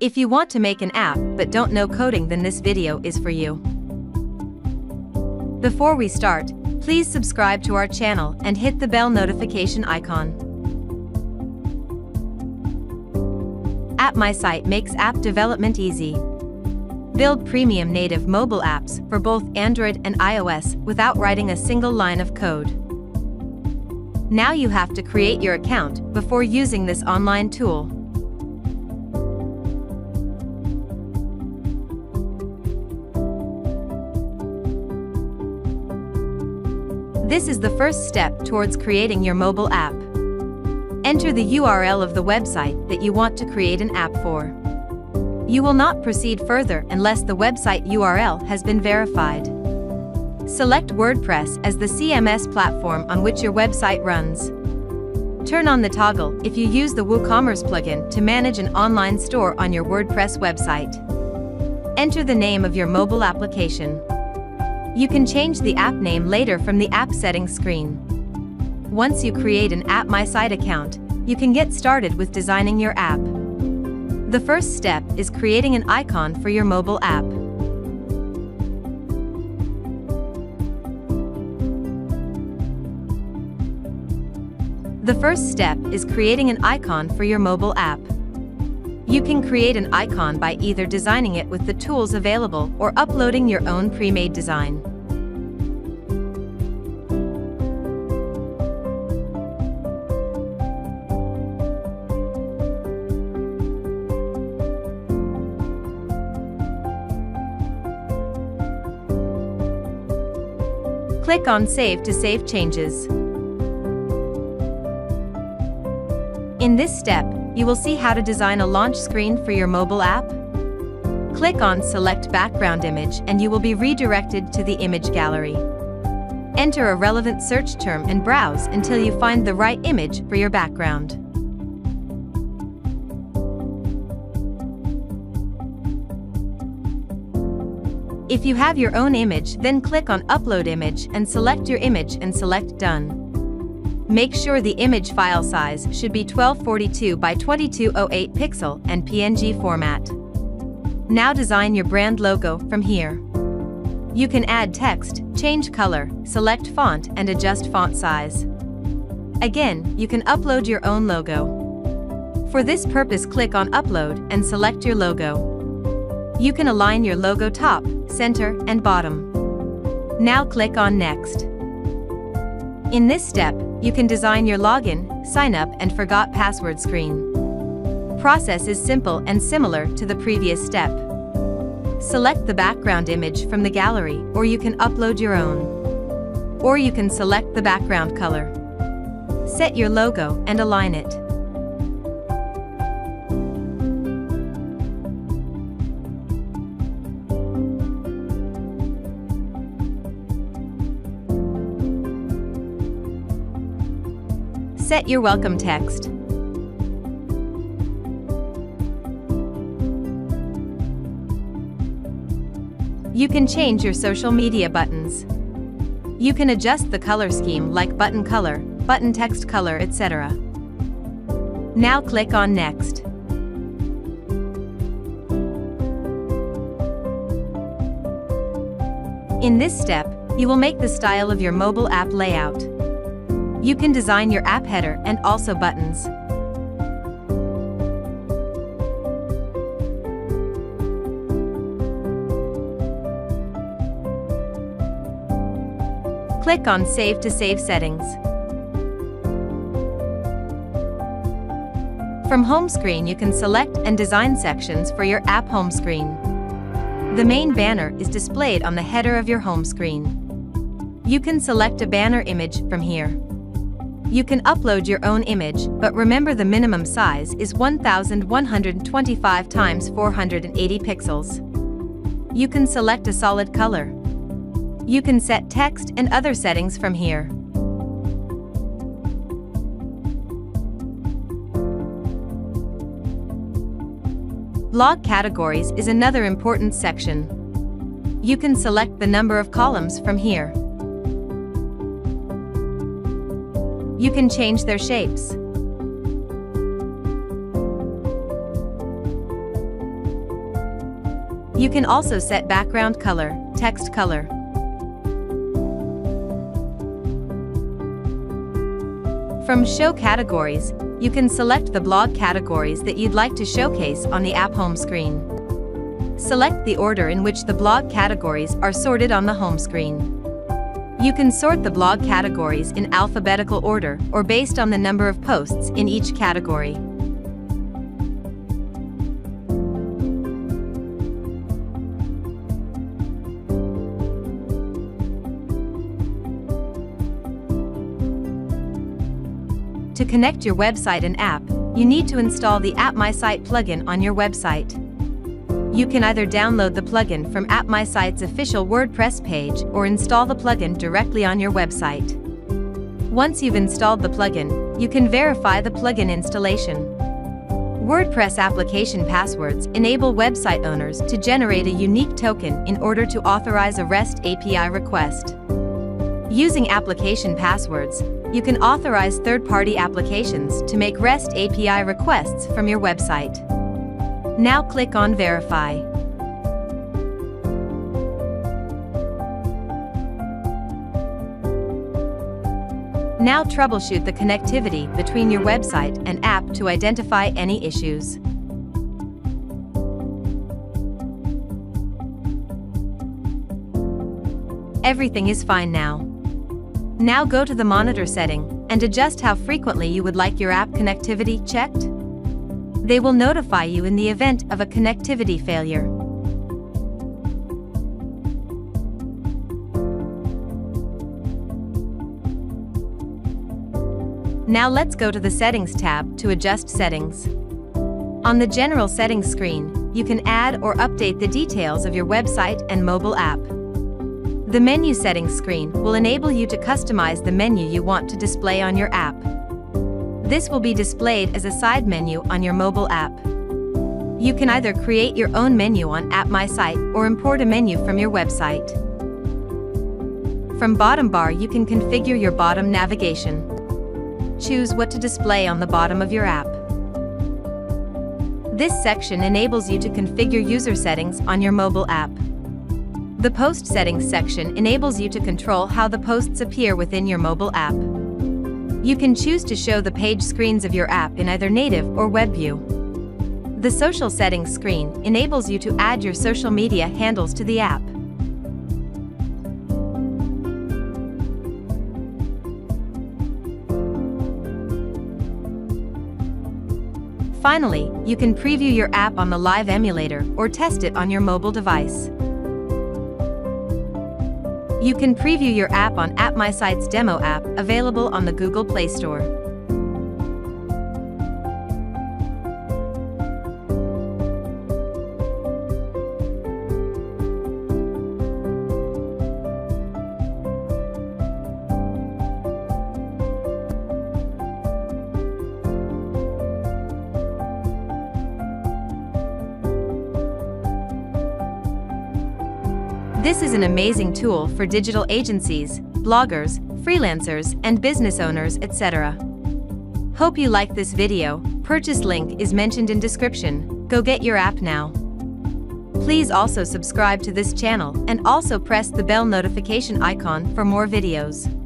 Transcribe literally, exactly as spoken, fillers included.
If you want to make an app but don't know coding, then this video is for you. Before we start, please subscribe to our channel and hit the bell notification icon. AppMySite makes app development easy. Build premium native mobile apps for both Android and iOS without writing a single line of code. Now you have to create your account before using this online tool. This is the first step towards creating your mobile app. Enter the U R L of the website that you want to create an app for. You will not proceed further unless the website U R L has been verified. Select WordPress as the C M S platform on which your website runs. Turn on the toggle if you use the WooCommerce plugin to manage an online store on your WordPress website. Enter the name of your mobile application. You can change the app name later from the app settings screen. Once you create an AppMySite account, you can get started with designing your app. The first step is creating an icon for your mobile app. The first step is creating an icon for your mobile app. You can create an icon by either designing it with the tools available or uploading your own pre-made design. Click on Save to save changes. In this step, you will see how to design a launch screen for your mobile app. Click on Select Background Image and you will be redirected to the image gallery. Enter a relevant search term and browse until you find the right image for your background. If you have your own image, then click on Upload Image and select your image and select Done. Make sure the image file size should be twelve forty-two by twenty-two oh eight pixel and P N G format. Now design your brand logo from here. You can add text, change color, select font and adjust font size. Again, you can upload your own logo. For this purpose, click on Upload and select your logo. You can align your logo top, center and bottom. Now click on Next. In this step, you can design your login, sign up and forgot password screen. Process is simple and similar to the previous step. Select the background image from the gallery, or you can upload your own. Or you can select the background color. Set your logo and align it. Set your welcome text. You can change your social media buttons. You can adjust the color scheme like button color, button text color, et cetera. Now click on Next. In this step, you will make the style of your mobile app layout. You can design your app header and also buttons. Click on Save to save settings. From home screen, you can select and design sections for your app home screen. The main banner is displayed on the header of your home screen. You can select a banner image from here. You can upload your own image, but remember the minimum size is one thousand one hundred twenty-five by four hundred eighty pixels. You can select a solid color. You can set text and other settings from here. Blog categories is another important section. You can select the number of columns from here. You can change their shapes. You can also set background color, text color. From Show Categories, you can select the blog categories that you'd like to showcase on the app home screen. Select the order in which the blog categories are sorted on the home screen. You can sort the blog categories in alphabetical order or based on the number of posts in each category. To connect your website and app, you need to install the AppMySite plugin on your website. You can either download the plugin from AppMySite's official WordPress page or install the plugin directly on your website. Once you've installed the plugin, you can verify the plugin installation. WordPress application passwords enable website owners to generate a unique token in order to authorize a REST A P I request. Using application passwords, you can authorize third-party applications to make REST A P I requests from your website. Now click on Verify. Now troubleshoot the connectivity between your website and app to identify any issues. Everything is fine now. Now go to the monitor setting and adjust how frequently you would like your app connectivity checked. They will notify you in the event of a connectivity failure. Now let's go to the Settings tab to adjust settings. On the General Settings screen, you can add or update the details of your website and mobile app. The Menu Settings screen will enable you to customize the menu you want to display on your app. This will be displayed as a side menu on your mobile app. You can either create your own menu on AppMySite or import a menu from your website. From Bottom Bar, you can configure your bottom navigation. Choose what to display on the bottom of your app. This section enables you to configure user settings on your mobile app. The Post Settings section enables you to control how the posts appear within your mobile app. You can choose to show the page screens of your app in either native or web view. The Social Settings screen enables you to add your social media handles to the app. Finally, you can preview your app on the live emulator or test it on your mobile device. You can preview your app on AppMySite's demo app available on the Google Play Store. This is an amazing tool for digital agencies, bloggers, freelancers, and business owners, et cetera. Hope you like this video. Purchase link is mentioned in description. Go get your app now. Please also subscribe to this channel and also press the bell notification icon for more videos.